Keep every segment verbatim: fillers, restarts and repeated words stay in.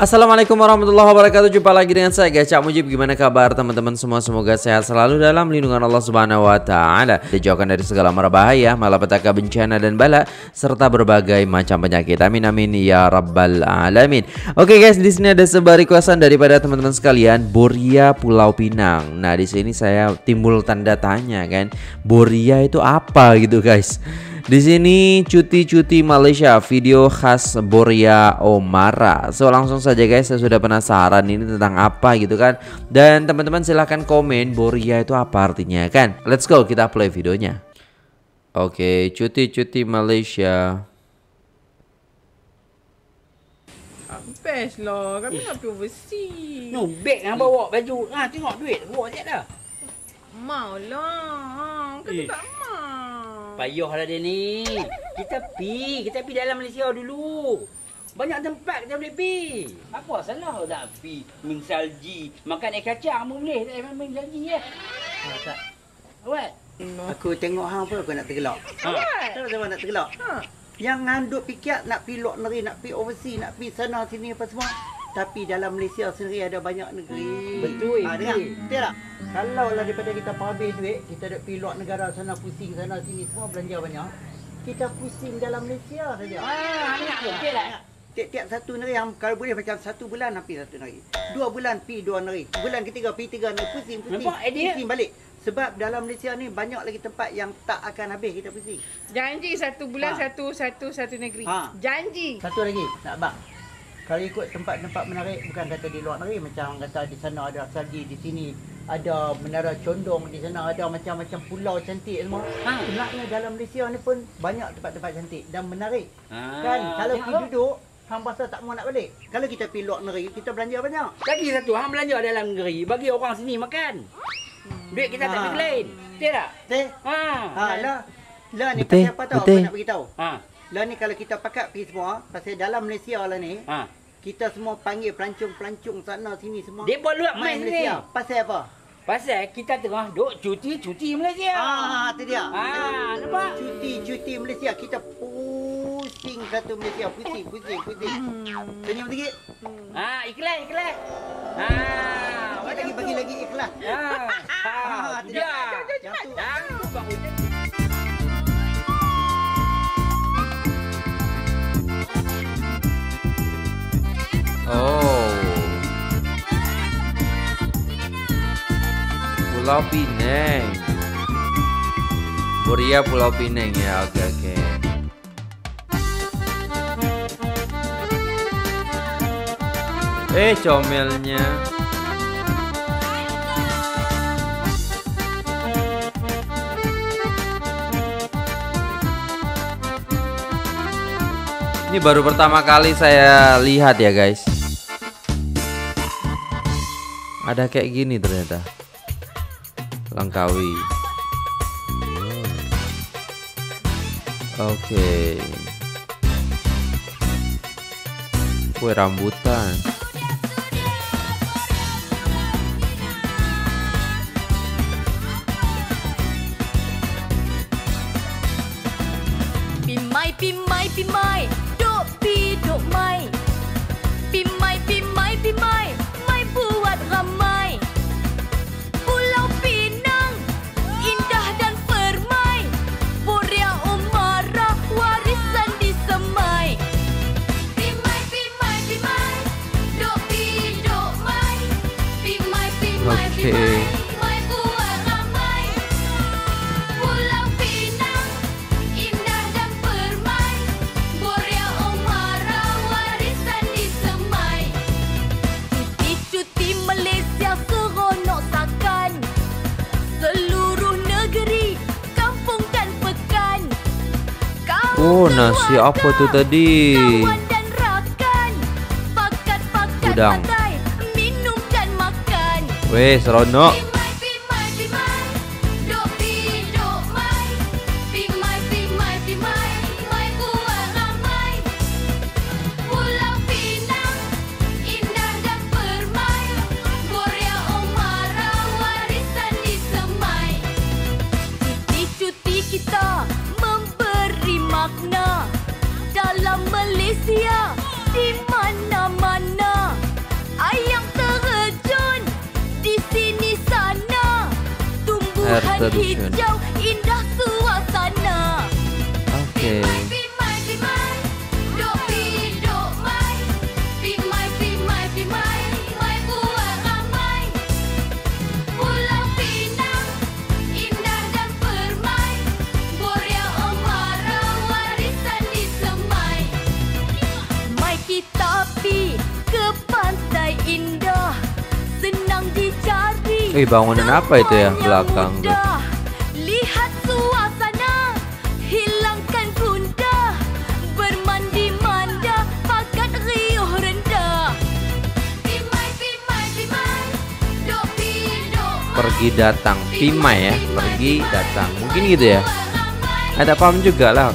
Assalamualaikum warahmatullahi wabarakatuh. Jumpa lagi dengan saya Cak Mujib. Gimana kabar teman-teman semua? Semoga sehat selalu dalam lindungan Allah Subhanahu wa taala. Dijauhkan dari segala mara bahaya, malapetaka, bencana dan bala serta berbagai macam penyakit. Amin amin ya rabbal alamin. Oke guys, di sini ada sebuah requestan daripada teman-teman sekalian, Boria Pulau Pinang. Nah, di sini saya timbul tanda tanya kan. Boria itu apa gitu guys? Di sini cuti-cuti Malaysia, video khas Boria Ummara. So langsung saja guys, saya sudah penasaran ini tentang apa gitu kan. Dan teman-teman silahkan komen Boria itu apa artinya kan. Let's go, kita play videonya. Oke, okay, cuti-cuti Malaysia. Best lah, kami nak pergi overseas. No, beg nak bawa baju. Ha, tengok duit, bawa je dah. Mau lah, kata tak mau. Payahlah dia ni. Kita pi, kita pi dalam Malaysia dulu. Banyak tempat kita boleh pi. Apa salah nak pi main salji, makan air kacang pun boleh. Tak payah main salji ya. Ha ah, tak. What? No. Aku tengok hang pun aku nak tergelak. Ha. Tahu tak nak tergelak? Ha. Yang nganduk fikir nak pi luar negeri, nak pi overseas, nak pi sana sini apa semua. Tapi dalam Malaysia sendiri ada banyak negeri. Betul. Ha dengar. Betul tak? Kalau lah daripada kita habis duit, kita nak pergi luar negara sana, pusing sana sini semua belanja banyak. Kita pusing dalam Malaysia saja. Ah, nak okey lah. Tiap-tiap satu negeri yang kalau boleh macam satu bulan pergi satu negeri. Dua bulan pergi dua negeri. Bulan ketiga pergi tiga negeri, pusing-pusing. Pusing balik. Sebab dalam Malaysia ni banyak lagi tempat yang tak akan habis kita pusing. Janji satu bulan ha. satu satu satu negeri. Ha. Janji. Satu lagi, nak abang. Kalau ikut tempat-tempat menarik, bukan kata di luar negeri, macam orang kata di sana ada salji, di sini ada menara condong, di sana ada macam-macam pulau cantik semua. Ha. Sebenarnya dalam Malaysia ni pun banyak tempat-tempat cantik dan menarik. Ha. Kan kalau kita ya, duduk, hang bahasa tak mau nak balik. Kalau kita pergi luar negeri, kita belanja banyak. Lagi satu, hang belanja dalam negeri, bagi orang sini makan. Duit kita ha. tak pergi lain. Betul tak? Betul. Ha. Ha lah. Lah ni pasal apa tahu, aku nak beritahu. Ha. Lah ni kalau kita pakat pergi semua, pasal dalam Malaysia lah ni. Ha. Kita semua panggil pelancong-pelancong sana sini semua. Dia buat luar main Malaysia. Ni. Pasal apa? Pasal kita tengah duk cuti-cuti Malaysia. Ah, tu dia. Ah, nampak? Cuti-cuti Malaysia. Kita pusing satu Malaysia. Pusing, pusing, pusing. Hmm. Senyum sikit. Hmm. Ah, ikhlas, ikhlas. Ah, lagi bagi lagi ikhlas. Ah, ah, tu dia. Yang tu. Yang tu baru. Oh, Pulau Pinang, Boria Pulau Pinang ya, oke oke. Eh comelnya. Ini baru pertama kali saya lihat ya guys. Ada kayak gini ternyata. Langkawi. Oke. Okay. Kue rambutan. Pimai pimai pimai, dok pi dok mai. Pimai pimai pimai. Oke. Cuti-cuti Malaysia seronok takkan. Seluruh negeri, kampung dan pekan. Oh, nasi apa tuh tadi? Udang. Weh, seronok. Cuti-cuti kita memberi makna dalam Malaysia di mana-mana. air terjun. Oke. Eh, bangunan apa itu ya belakang tuh? Lihat suasana, hilangkan gundah, bermandi manda, pakat riuh rendah. Pimai, pimai, pimai, do, do, pergi datang, pimai ya, pergi datang, mungkin gitu ya. Ada paham juga lah.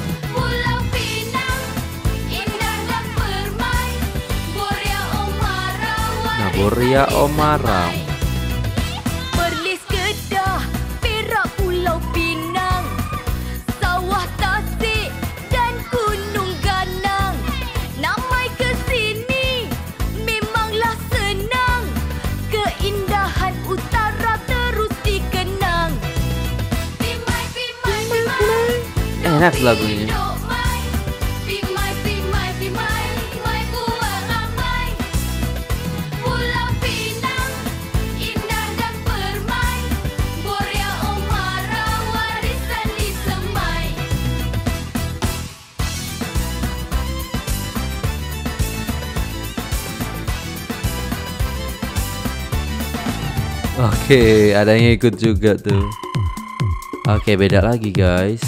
Nah, Boria Ummara. Enak lagunya. Oke, ada yang ikut juga tuh. Oke, beda lagi guys.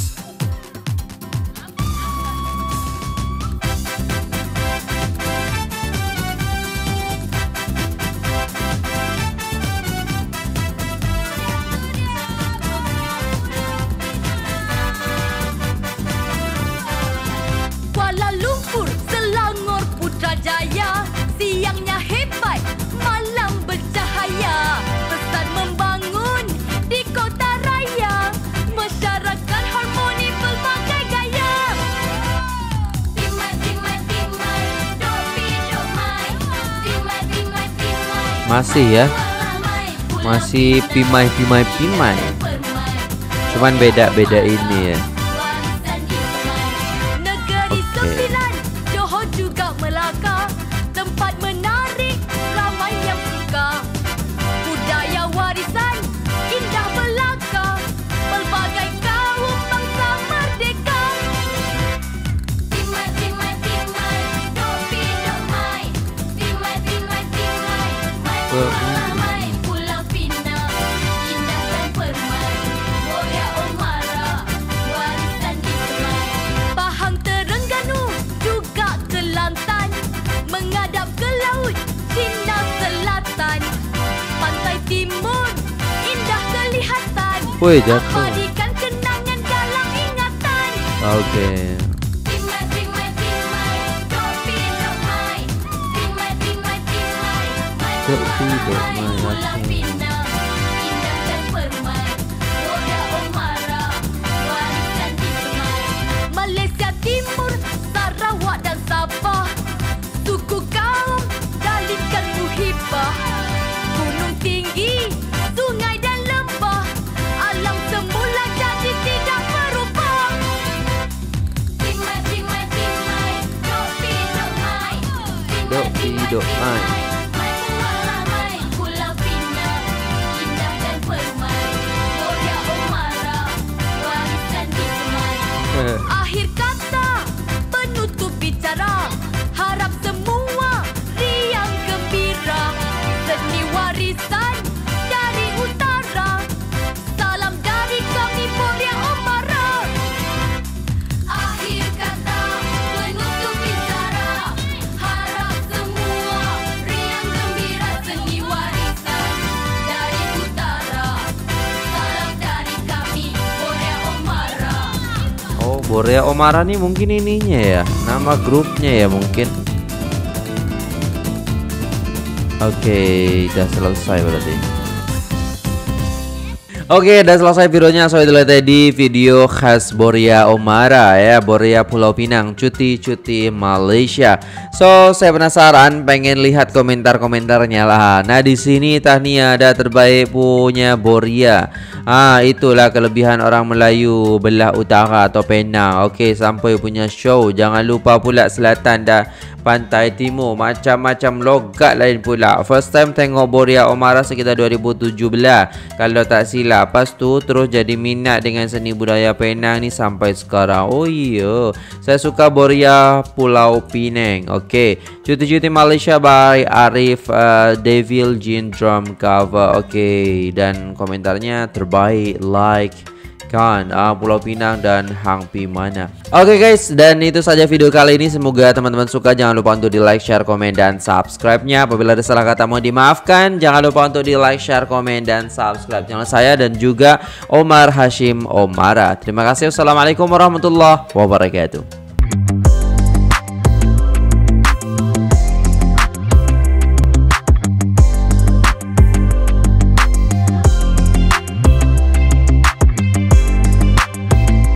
Masih ya, masih pimai pimai pimai, cuman beda beda ini ya. Oke. Woi jatuh. Oke. Malaysia Timur, Sarawak dan Sabah, suku kaum dalilkan muhibah, gunung tinggi, sungai dan lembah, alam semula jadi tidak berubah. Timai, timai, timai, dopi, domai, dopi, domai. Akhir kata penutup bicara, harap semua riang gembira, seni warisan dari utara, salam dari kami Boria Ummara. Akhir kata penutup bicara, harap semua riang gembira, seni warisan dari utara, salam dari kami Boria Ummara. Oh, Boria Ummara nih mungkin ininya ya, nama grupnya ya mungkin. Oke, udah selesai berarti. Oke, udah selesai videonya. So, itu tadi video khas Boria Ummara ya, Boria Pulau Pinang, cuti-cuti Malaysia. So, saya penasaran, pengen lihat komentar-komentarnya lah. Nah, di sini tahniah ada terbaik punya Boria. Ah, itulah kelebihan orang Melayu belah utara atau Penang. Oke, sampai punya show. Jangan lupa pula selatan dah pantai timur, macam-macam logat lain pula. First time tengok Boria Ummara sekitar dua ribu tujuh belas kalau tak silap. Pas tu terus jadi minat dengan seni budaya Penang ni sampai sekarang. Oh iya, saya suka Boria Pulau Pinang. Okey, cuti-cuti Malaysia by Arif, uh, Devil Gene drum cover. Okey, dan komentarnya terbaik, like kan uh, Pulau Pinang dan Hang Pi mana. Oke guys, dan itu saja video kali ini. Semoga teman-teman suka. Jangan lupa untuk di like, share, komen, dan subscribe-nya. Apabila ada salah kata mohon dimaafkan. Jangan lupa untuk di like, share, komen, dan subscribe channel saya dan juga Ummara Hashim Ummara. Terima kasih. Wassalamualaikum warahmatullahi wabarakatuh.